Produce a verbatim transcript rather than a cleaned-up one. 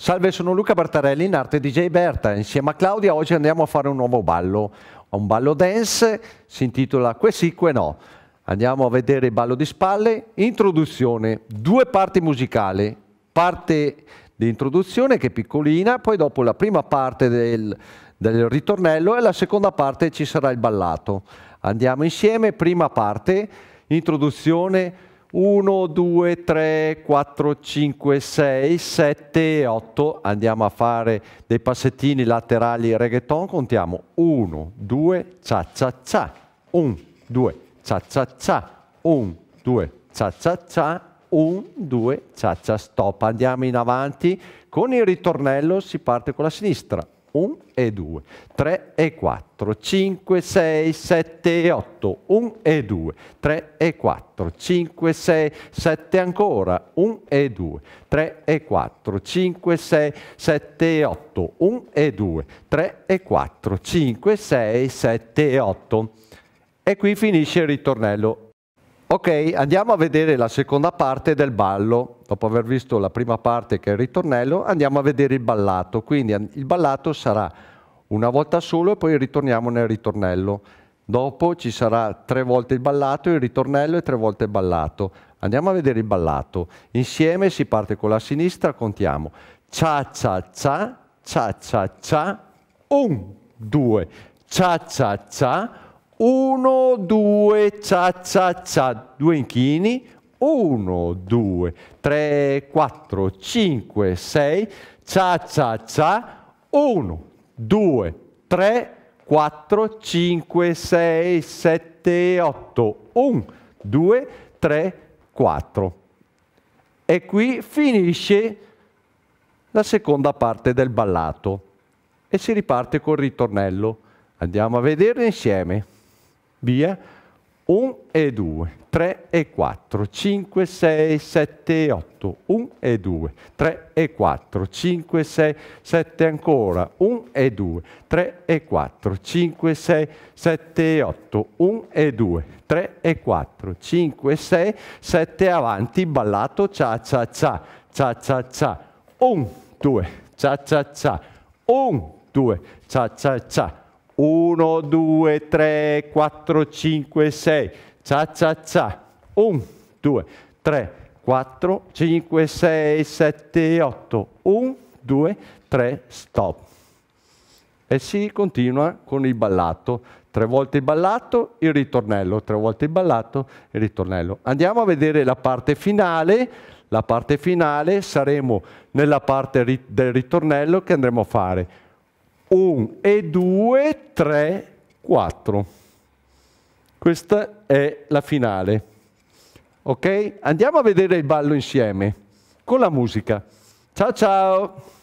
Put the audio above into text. Salve, sono Luca Bertarelli, in arte D J Berta. Insieme a Claudia oggi andiamo a fare un nuovo ballo, un ballo dance, si intitola Que Si Que No. Andiamo a vedere il ballo di spalle, introduzione, due parti musicali, parte di introduzione che è piccolina, poi dopo la prima parte del, del ritornello e la seconda parte ci sarà il ballato. Andiamo insieme, prima parte, introduzione, uno, due, tre, quattro, cinque, sei, sette e otto. Andiamo a fare dei passettini laterali reggaeton. Contiamo uno, due, cia cia cia, uno, due, cia cia cia, uno, due, cia cia cia, uno, due, cia cia, stop. Andiamo in avanti con il ritornello, si parte con la sinistra. uno e due, tre e quattro, cinque, sei, sette e otto, uno e due, tre e quattro, cinque, sei, sette ancora, uno e due, tre e quattro, cinque, sei, sette e otto, uno e due, tre e quattro, cinque, sei, sette e otto. E qui finisce il ritornello. Ok, andiamo a vedere la seconda parte del ballo. Dopo aver visto la prima parte che è il ritornello, andiamo a vedere il ballato. Quindi il ballato sarà una volta solo e poi ritorniamo nel ritornello. Dopo ci sarà tre volte il ballato, il ritornello e tre volte il ballato. Andiamo a vedere il ballato. Insieme si parte con la sinistra, contiamo. Cia cia cia, cia cia cia, un, due, cia cia cia, uno, due, cia cia cia, due inchini, uno, due, tre, quattro, cinque, sei, cia cia cia, uno, due, tre, quattro, cinque, sei, sette, otto, uno, due, tre, quattro. E qui finisce la seconda parte del ballato e si riparte col ritornello. Andiamo a vederlo insieme. Via, uno e due, tre e quattro, cinque, sei, sette e otto, uno e due, tre e quattro, cinque, sei, sette ancora, uno e due, tre e quattro, cinque, sei, sette e otto, uno e due, tre e quattro, cinque, sei, sette avanti, ballato, cia cia cia, cia cia cia, uno, due, cia cia cia, uno, due, cia cia cia, uno, due, tre, quattro, cinque, sei, cia cia cia, uno, due, tre, quattro, cinque, sei, sette, otto, uno, due, tre, stop. E si continua con il ballato, tre volte il ballato, il ritornello, tre volte il ballato, il ritornello. Andiamo a vedere la parte finale, la parte finale saremo nella parte ri- del ritornello che andremo a fare. uno e due, tre, quattro. Questa è la finale. Ok? Andiamo a vedere il ballo insieme con la musica. Ciao ciao!